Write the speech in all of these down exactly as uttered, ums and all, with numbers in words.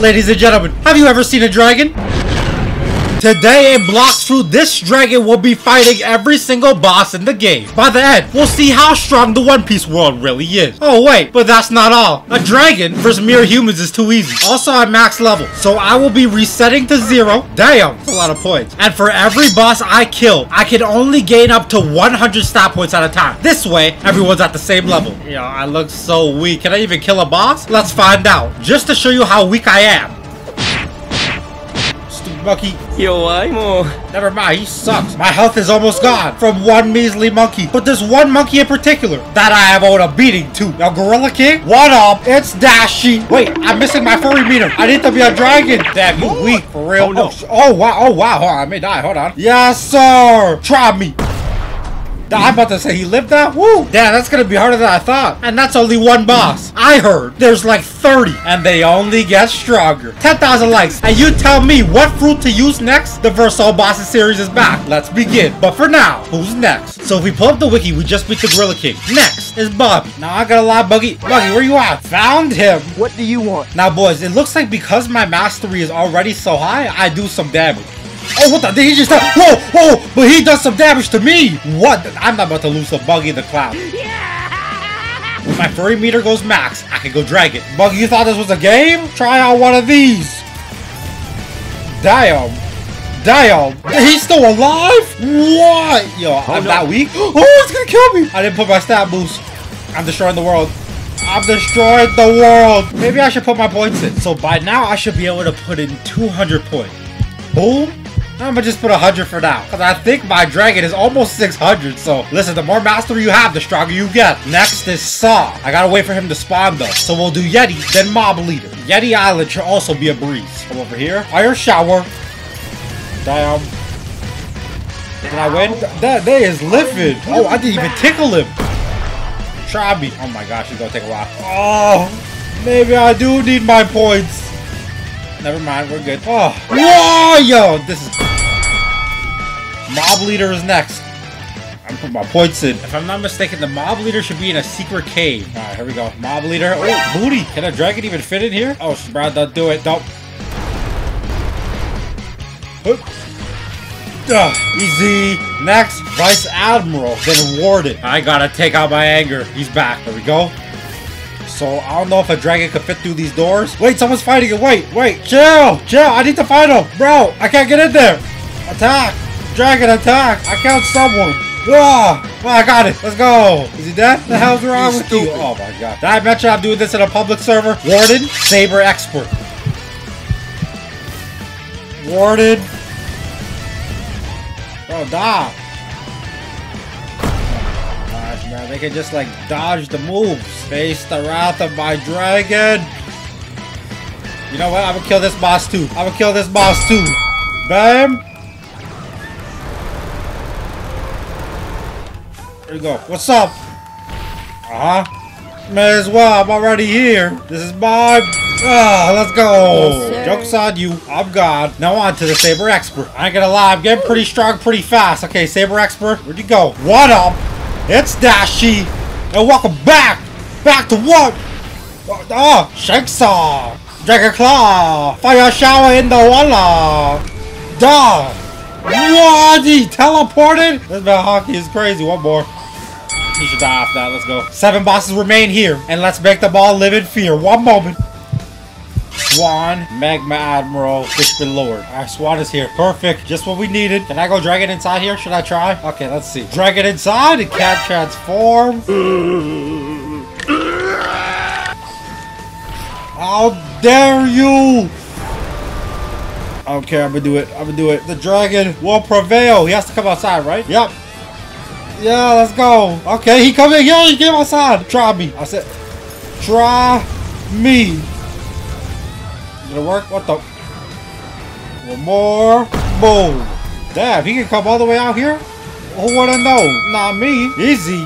Ladies and gentlemen, have you ever seen a dragon? Today in Blox Fruits, this dragon will be fighting every single boss in the game. By the end, we'll see how strong the One Piece world really is. Oh wait, but that's not all. A dragon versus mere humans is too easy. Also at max level, so I will be resetting to zero. Damn, that's a lot of points. And for every boss I kill, I can only gain up to one hundred stat points at a time. This way, everyone's at the same level. Yo, I look so weak. Can I even kill a boss? Let's find out. Just to show you how weak I am. Monkey. Yo, I'm all... Never mind, he sucks. My health is almost gone from one measly monkey. But there's one monkey in particular that I have owed a beating to. Now, Gorilla King, what up? It's Dashi. Wait, I'm missing my furry meter. I need to be a dragon. Damn, you weak, for real. Oh, no. oh, oh, wow, oh, wow. Hold on, I may die. Hold on. Yes, sir. Try me. I'm about to say he lived that? Woo! Damn, that's gonna be harder than I thought. And that's only one boss. I heard there's like thirty, and they only get stronger. ten thousand likes, and you tell me what fruit to use next? The Versal Bosses series is back. Let's begin. But for now, who's next? So if we pull up the wiki, we just beat the Gorilla King. Next is Bobby. Now, I gotta lie, Buggy. Buggy, where you at? Found him. What do you want? Now, boys, it looks like because my mastery is already so high, I do some damage. Oh, what the? Did he just... Whoa, whoa, but he does some damage to me. What? I'm not about to lose to Buggy the Clown. Yeah. When my furry meter goes max, I can go drag it. Buggy, you thought this was a game? Try out one of these. Damn. Damn. He's still alive? What? Yo, oh, I'm no. that weak? Oh, it's gonna kill me. I didn't put my stat boost. I'm destroying the world. I've destroyed the world. Maybe I should put my points in. So by now, I should be able to put in two hundred points. Boom. I'm gonna just put one hundred for now, because I think my dragon is almost six hundred, so listen, the more mastery you have, the stronger you get. Next is Saw. I gotta wait for him to spawn, though, so we'll do Yeti, then Mob Leader. Yeti Island should also be a breeze. Come over here. Fire Shower. Damn. Did I win? That day is livid. Oh, I didn't even tickle him. Try me. Oh my gosh, it's gonna take a while. Oh, maybe I do need my points. Never mind, we're good. Oh, whoa, yo, this is... Mob Leader is next. I'm putting my points in. If I'm not mistaken, the Mob Leader should be in a secret cave. All right, here we go. Mob Leader. Oh, booty. Can a dragon even fit in here? Oh, bro, don't do it. Don't. Ugh, easy. Next, Vice Admiral. Then Warden. I gotta take out my anger. He's back. Here we go. So, I don't know if a dragon could fit through these doors. Wait, someone's fighting it. Wait, wait. Chill. Chill. I need to fight him. Bro, I can't get in there. Attack. Dragon, attack. I killed someone. Whoa. Oh, I got it. Let's go. Is he dead? What the hell's wrong He's with stupid. you? Oh, my God. Did I mention I'm doing this in a public server? Warden, Saber Expert. Warden. Oh, die. Man, they can just like dodge the moves. Face the wrath of my dragon. You know what? I'm gonna kill this boss too. I'm gonna kill this boss too. Bam. There you go. What's up? Uh huh. May as well. I'm already here. This is my. Ah, let's go. Yes, joke's on you. I'm God. Now on to the Saber Expert. I ain't gonna lie. I'm getting pretty strong pretty fast. Okay, Saber Expert. Where'd you go? What up? It's Dashi, and welcome back! Back to what? Oh, Shanksaw! Dragon Claw! Fire Shower in the walla! Duh! What? He teleported? This man hockey is crazy. One more. He should die off that. Let's go. Seven bosses remain here, and let's make them all live in fear. One moment. Swan, Magma Admiral, Fishman Lord. Our Swan is here. Perfect. Just what we needed. Can I go dragon inside here? Should I try? Okay, let's see. Dragon inside. It can't transform. How dare you! Okay, I'm gonna do it. I'm gonna do it. The dragon will prevail. He has to come outside, right? Yep. Yeah, let's go. Okay, he coming. Yeah, he came outside. Try me. I said, try me. Did it work? What the? One more. Boom. Damn, he can come all the way out here? Who would have known? Not me. Easy.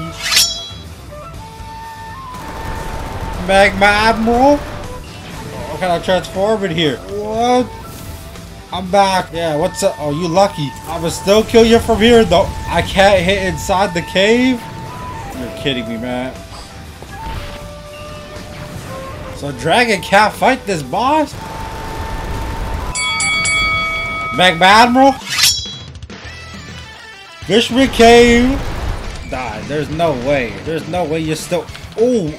Magma Admiral? What kind of transform in here? What? I'm back. Yeah, what's up? Oh, you lucky. I would still kill you from here, though. I can't hit inside the cave? You're kidding me, man. So, dragon can't fight this boss? Magma Admiral. Fishman came. Nah, there's no way. There's no way you're still. Ooh.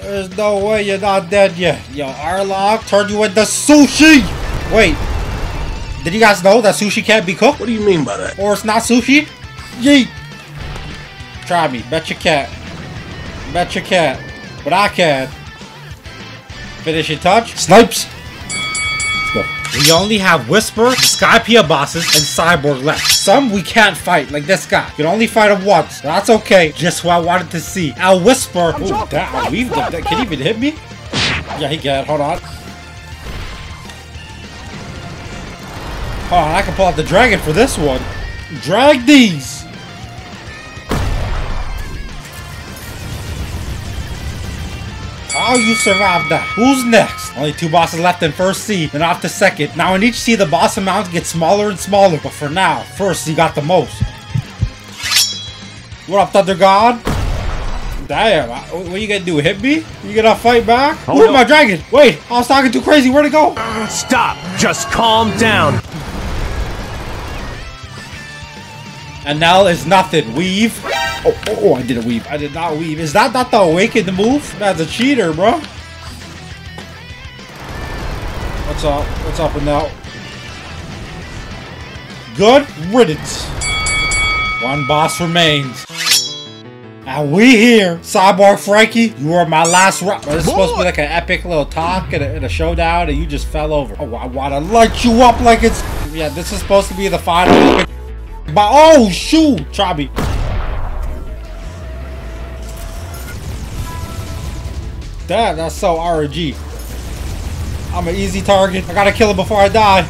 There's no way you're not dead yet. Yo, Arlong turned you into sushi. Wait. Did you guys know that sushi can't be cooked? What do you mean by that? Or it's not sushi? Yeet. Try me. Bet you can't. Bet you can't. But I can. Finishing touch. Snipes. Let's go. We only have Whisper, the Sky Pier bosses, and Cyborg left. Some we can't fight, like this guy. You can only fight him once. That's okay. Just what I wanted to see. I'll Whisper. Ooh, that weave. That can he even hit me? Yeah, he can. Hold on. Hold on, I can pull out the dragon for this one. Drag these. How you survived that? Who's next? Only two bosses left in first sea, then off to second. Now in each sea, the boss amount gets smaller and smaller. But for now, first sea got the most. What up, Thunder God? Damn, I, what you gonna do? Hit me? You gonna fight back? Oh, where's no. my dragon? Wait, I was talking too crazy. Where'd it go? Stop. Just calm down. And now is nothing. Weave. Oh, oh, oh, I did a weave. I did not weave. Is that not the awakened move? That's a cheater, bro. What's up? What's up and now? Good riddance. One boss remains. And we here. Cyborg Frankie, you were my last rock. This is supposed to be like an epic little talk and a, and a showdown, and you just fell over. Oh, I want to light you up like it's... Yeah, this is supposed to be the final... But oh, shoot! Try me. Damn, that's so R N G. I'm an easy target. I gotta kill him before I die.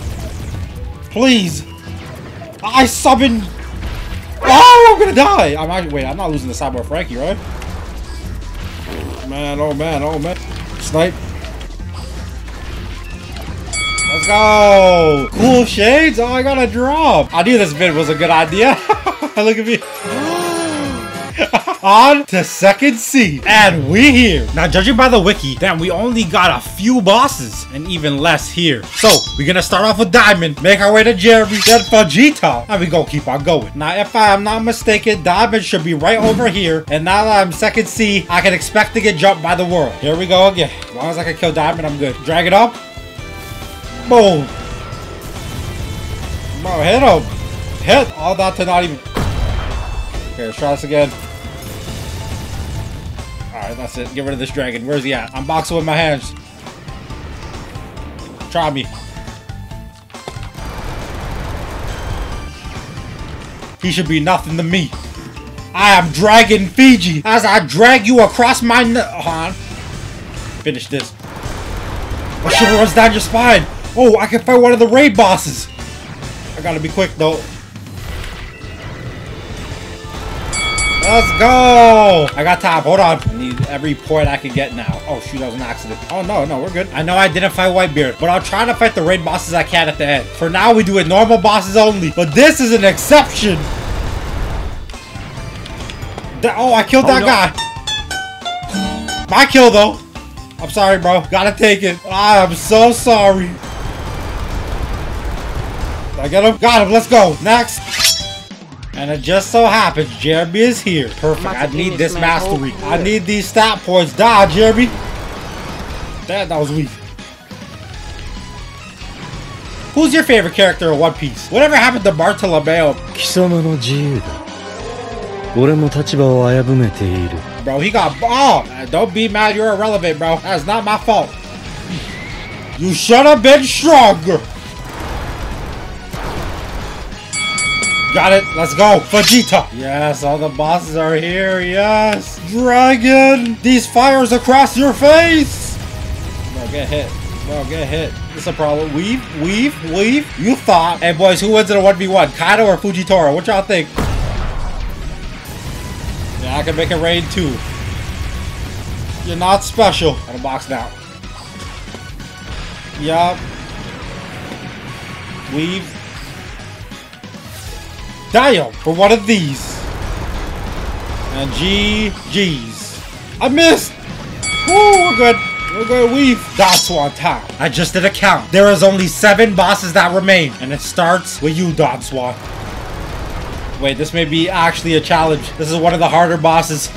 Please. I summon. Oh, I'm gonna die. I'm actually, wait, I'm not losing the Cyborg Frankie, right? Man, oh man, oh man. Snipe. Let's go. Cool shades. Oh, I got a drop. I knew this vid was a good idea. Look at me. On to second sea, and we here. Now judging by the wiki, damn, we only got a few bosses and even less here. So we're gonna start off with Diamond, make our way to Jerry, then Fujitora, and we gonna keep on going. Now if I'm not mistaken, Diamond should be right over here, and now that I'm second sea, I can expect to get jumped by the world. Here we go again. As long as I can kill Diamond, I'm good. Drag it up. Boom. Bro, hit him. Hit. All that to not even... Okay, let's try this again. Alright, that's it. Get rid of this dragon. Where's he at? I'm boxing with my hands. Try me. He should be nothing to me. I am Dragon Fiji as I drag you across my... Uh-huh. Finish this. My shiver runs down your spine. Oh, I can fight one of the raid bosses. I gotta be quick though. Let's go. I got time. Hold on. I need every point I can get now. Oh shoot, that was an accident. Oh no, no, we're good. I know I didn't fight Whitebeard, but I'll try to fight the raid bosses I can at the end. For now, we do it normal bosses only, but this is an exception. That, oh, I killed oh, that no. guy. My kill though. I'm sorry, bro. Gotta take it. I am so sorry. I got him. Got him. Let's go. Next. And it just so happens Jeremy is here. Perfect. I need this mastery. I need these stat points. Die, Jeremy. That, that was weak. Who's your favorite character in One Piece? Whatever happened to Bartolomeo? Bro, he got ball. Oh, don't be mad. You're irrelevant, bro. That's not my fault. You should have been stronger. Got it. Let's go. Vegeta. Yes, all the bosses are here. Yes. Dragon. These fires across your face. Bro, get hit. Bro, get hit. It's a problem. Weave, weave, weave. You thought. Hey, boys, who wins in a one v one? Kaido or Fujitora? What y'all think? I can make a raid too. You're not special. Got a box now. Yup. Weave. Damn, for one of these. And G G's. I missed. Woo, we're good. We're gonna weave. Don Swan time. I just did a count. There is only seven bosses that remain. And it starts with you, Don Swan. Wait, this may be actually a challenge. This is one of the harder bosses.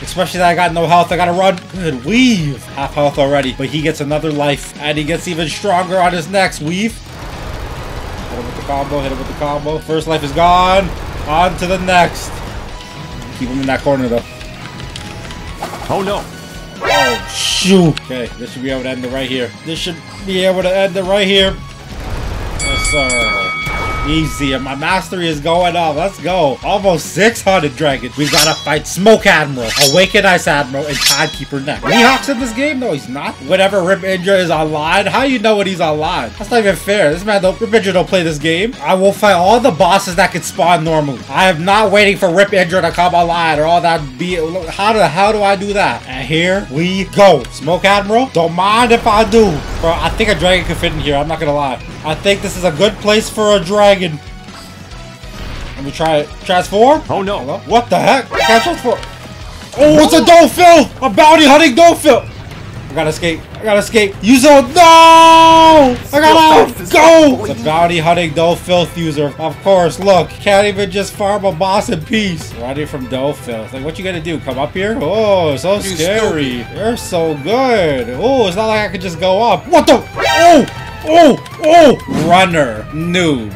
Especially that I got no health. I gotta run. Good weave. Half health already. But he gets another life. And he gets even stronger on his next weave. Hit him with the combo. Hit him with the combo. First life is gone. On to the next. Keep him in that corner though. Oh no. Oh shoot. Okay, this should be able to end it right here. This should be able to end it right here. Yes sir. Easy. And my mastery is going up. Let's go. Almost six hundred dragons. We gotta fight Smoke Admiral, Awakened Ice Admiral, and Tidekeeper next. Mihawk's in this game? No, he's not. Whatever, Rip Indra is online. How you know when he's online? That's not even fair. This man don't Rip Indra don't play this game. I will fight all the bosses that can spawn normally. I am not waiting for Rip Indra to come online or all that be how the hell do I do that? And here we go. Smoke Admiral. Don't mind if I do. Bro, I think a dragon could fit in here. I'm not gonna lie. I think this is a good place for a dragon. Let me try it. Transform? Oh no. Hello? What the heck? I can't transform. Oh, it's a Doflamingo! A bounty hunting Doflamingo! I gotta escape. I gotta escape. Use a no! I gotta go! It's a bounty hunting Doflamingo user. Of course, look. Can't even just farm a boss in peace. Running from Doflamingo. Like, what you gonna do? Come up here? Oh, so You're scary. Stupid. You're so good. Oh, it's not like I could just go up. What the? Oh! Oh! Oh! Runner. Noob.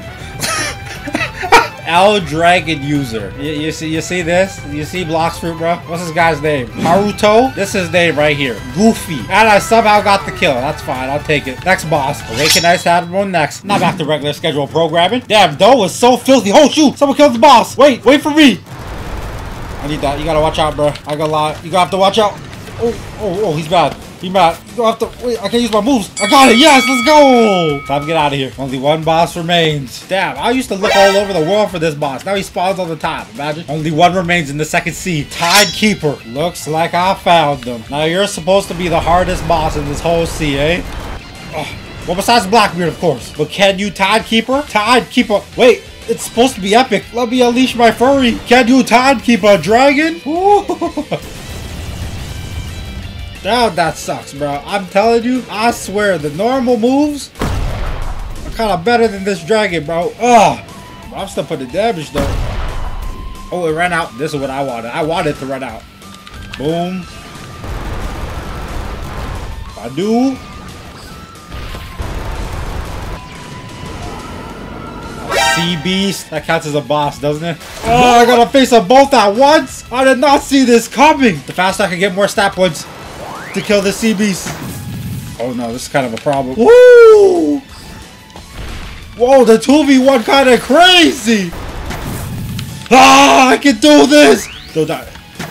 L Dragon user. You, you see you see this? You see Blox Fruit, bro? What's this guy's name? Haruto? This is his name right here. Goofy. And I somehow got the kill. That's fine. I'll take it. Next boss. Awakened Ice Admiral next. Not back to regular schedule programming. Damn, Doe is so filthy. Oh, shoot. Someone killed the boss. Wait. Wait for me. I need that. You gotta watch out, bro. I gotta lie. You gotta have to watch out. Oh, oh, oh. He's bad. He's bad. You don't have to. Wait, I can't use my moves. I got it. Yes, let's go. Time to get out of here. Only one boss remains. Damn, I used to look all over the world for this boss. Now he spawns on the top. Imagine. Only one remains in the second sea. Tidekeeper. Looks like I found them. Now you're supposed to be the hardest boss in this whole sea, eh? Oh. Well, besides Blackbeard, of course. But can you Tidekeeper? Tidekeeper. Wait. It's supposed to be epic. Let me unleash my furry. Can you Tidekeeper, dragon? Ooh. Now that sucks, bro. I'm telling you, I swear the normal moves are kind of better than this dragon, bro. Ugh. I'm still putting damage though. Oh, it ran out. This is what I wanted. I wanted to run out. Boom. I do. Sea Beast. That counts as a boss, doesn't it? Oh, I gotta face them both at once. I did not see this coming. The faster I can get more stat points to kill the Sea Beast. Oh no, this is kind of a problem. Woo! Whoa, the two v one kind of crazy. Ah, I can do this. Don't die.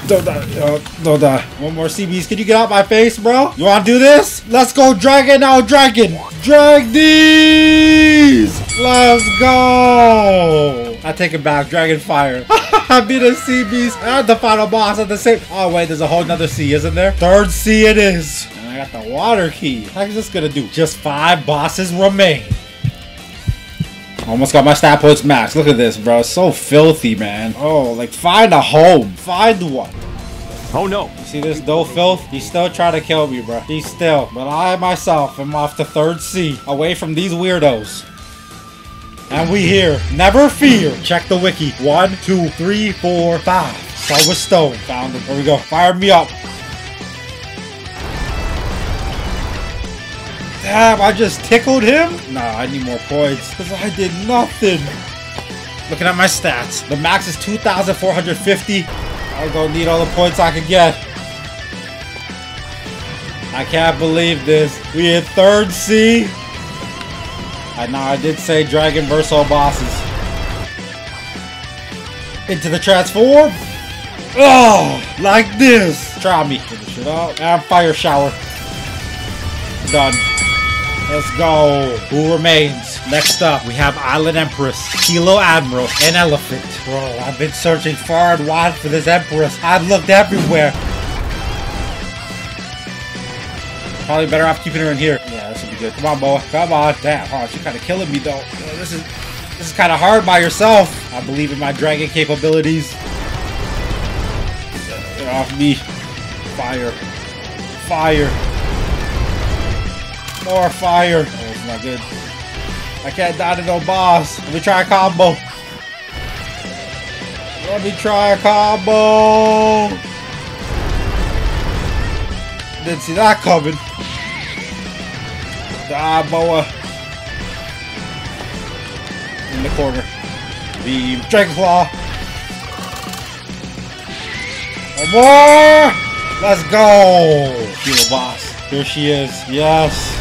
Don't die. Oh, don't die. One more Sea Beast. Can you get out my face, bro? You want to do this? Let's go, dragon out, dragon. Drag these. Let's go. I take it back. Dragon fire. I beat a Sea Beast and the final boss at the same. Oh wait, there's a whole nother sea, isn't there? Third sea it is. And I got the water key. How is this gonna do? Just five bosses remain. Almost got my stat points max. Look at this, bro. It's so filthy, man. Oh, like find a home. Find one. Oh no. You see this dough filth? He's still trying to kill me, bro. He's still. But I myself am off to third sea. Away from these weirdos. And we here. Never fear. Check the wiki. One, two, three, four, five. Start with stone. Found him. There we go. Fired me up. Damn, I just tickled him? Nah, I need more points. Because I did nothing. Looking at my stats. The max is two thousand four hundred fifty. I'm going to need all the points I can get. I can't believe this. We in third C. I know I did say dragon versus all bosses. Into the transform. Oh, like this. Try me. Finish it up. And fire shower. Done. Let's go. Who remains? Next up, we have Island Empress, Kilo Admiral, and Elephant. Bro, I've been searching far and wide for this Empress. I've looked everywhere. Probably better off keeping her in here. Yeah, this would be good. Come on, boy. Come on. Damn, oh, she's kind of killing me, though. This is this is kind of hard by yourself. I believe in my dragon capabilities. Get off me. Fire. fire. More fire. Oh, it's not good. I can't die to no boss. Let me try a combo. Let me try a combo. Didn't see that coming. Die, boa. In the corner. Beam. Dragon Claw. One more. Let's go. Kilo boss. Here she is. Yes.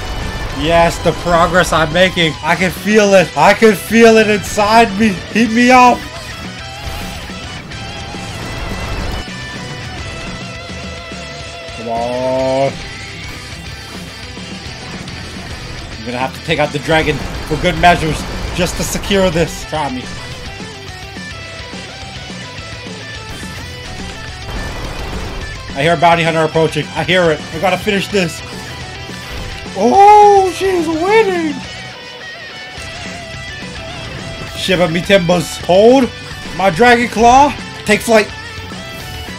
Yes, the progress I'm making. I can feel it. I can feel it inside me. Heat me up. Come on. I'm gonna have to take out the dragon for good measures just to secure this. Try me. I hear a bounty hunter approaching. I hear it. I gotta finish this. Oh, she's winning! Shiver me timbers. Hold my dragon claw. Take flight.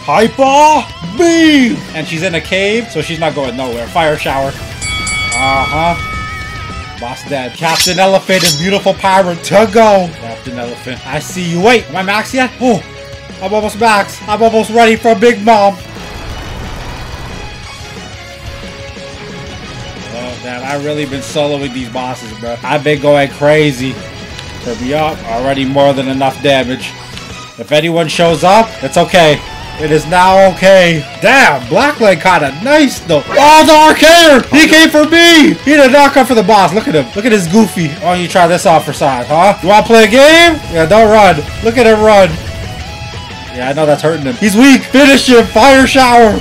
Hyper beam! And she's in a cave, so she's not going nowhere. Fire shower. Uh-huh. Boss dead. Captain Elephant and Beautiful Pirate to go. Captain Elephant, I see you. Wait, am I max yet? Oh, I'm almost max. I'm almost ready for Big Mom. Man, I've really been soloing these bosses, bro. I've been going crazy. Turn me up. Already more than enough damage. If anyone shows up, it's okay. It is now okay. Damn, Blackleg caught a nice though. Oh, the arcade! He came for me! He did not come for the boss. Look at him. Look at his goofy. Oh, you try this off for size, huh? You want to play a game? Yeah, don't run. Look at him run. Yeah, I know that's hurting him. He's weak. Finish him. Fire shower.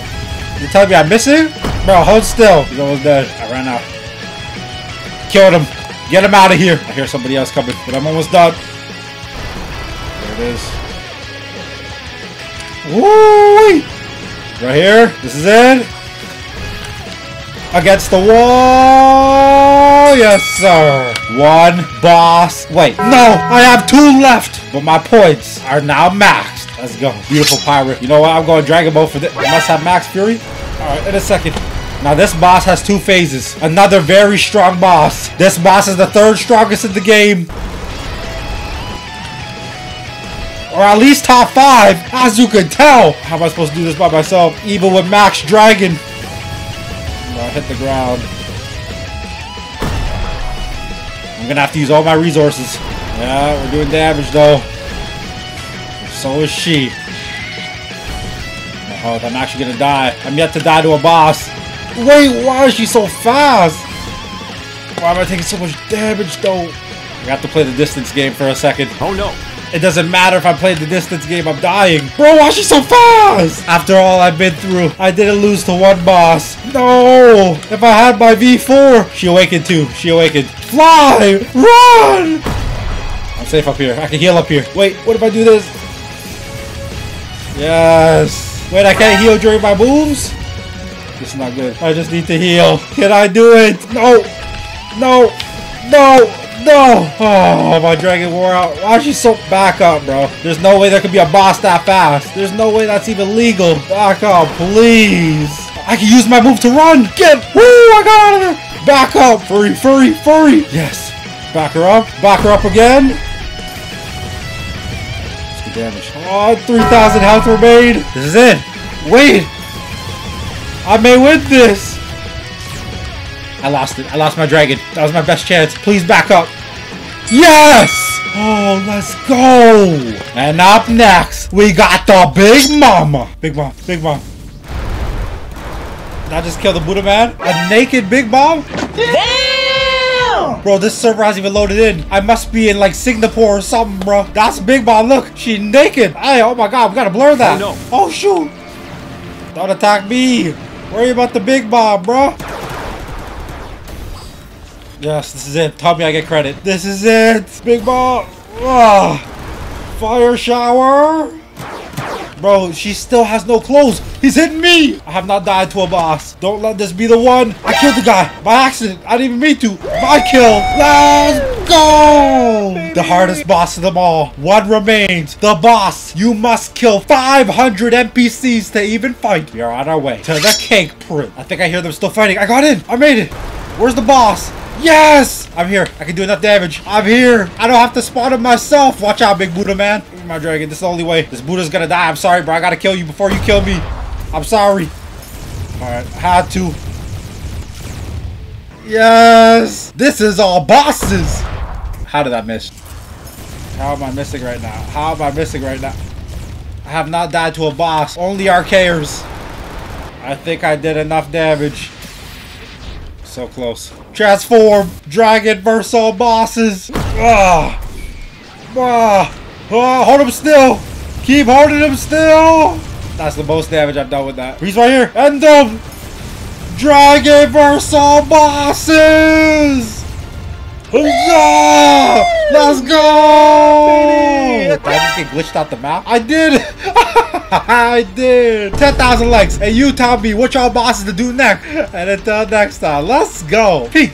You telling me I miss him? Bro, hold still. He's almost dead. I ran out. Killed him. Get him out of here. I hear somebody else coming, but I'm almost done. There it is. Woo! Right here. This is it. Against the wall. Yes, sir. One boss. Wait. No, I have two left. But my points are now maxed. Let's go. Beautiful pirate. You know what? I'm going Dragon Ball for this. I must have max fury. All right, in a second. Now this boss has two phases. Another very strong boss. This boss is the third strongest in the game. Or at least top five, as you can tell. How am I supposed to do this by myself? Even with Max Dragon. I hit the ground. I'm gonna have to use all my resources. Yeah, we're doing damage though. So is she. Oh, I'm actually gonna die. I'm yet to die to a boss. Wait, why is she so fast? Why am I taking so much damage, though? I have to play the distance game for a second. Oh, no. It doesn't matter if I play the distance game. I'm dying. Bro, why is she so fast? After all I've been through, I didn't lose to one boss. No. If I had my V four. She awakened, too. She awakened. Fly. Run. I'm safe up here. I can heal up here. Wait, what if I do this? Yes. Wait, I can't heal during my moves? This is not good. I just need to heal. Can I do it? No. No. No. No. Oh, my dragon wore out. Why is she so... Back up, bro. There's no way there could be a boss that fast. There's no way that's even legal. Back up, please. I can use my move to run. Get... Woo, I got out of there. Back up. Furry, furry, furry. Yes. Back her up. Back her up again. Let's get damage. Oh, three thousand health were made. This is it. Wait. I may win this! I lost it. I lost my dragon. That was my best chance. Please back up. Yes! Oh, let's go! And up next, we got the Big Mama. Big Mom. Big Mom. Did I just kill the Buddha man? A naked Big Mom? Damn! Bro, this server hasn't even loaded in. I must be in like Singapore or something, bro. That's Big Mom. Look, she naked. Hey, oh my god, we gotta blur that. Oh, no. Oh shoot. Don't attack me. Worry about the Big Mom, bro. Yes, this is it. Tell me I get credit. This is it. Big Mom. Ugh. Fire shower. Bro, she still has no clothes. He's hitting me. I have not died to a boss. Don't let this be the one. I killed the guy by accident. I didn't even mean to. My kill. Last. go! Baby. The hardest boss of them all. One remains. The boss. You must kill five hundred N P Cs to even fight. We are on our way to the cake proof. I think I hear them still fighting. I got in. I made it. Where's the boss? Yes! I'm here. I can do enough damage. I'm here. I don't have to spawn him myself. Watch out, big Buddha man. My dragon. This is the only way. This Buddha's gonna die. I'm sorry, bro. I gotta kill you before you kill me. I'm sorry. Alright. Had to. Yes! This is all bosses! How did I miss? How am I missing right now? How am I missing right now? I have not died to a boss. Only archaeers. I think I did enough damage. So close. Transform! Dragon versus all bosses! Ah! Ah! Ah! Hold him still! Keep holding him still! That's the most damage I've done with that. He's right here! End him! Dragon versus all bosses! Huzzah! Let's go! Did I just get glitched out the map? I did! I did! ten thousand likes! And you tell me what y'all bosses to do next! And until next time, let's go! Peace!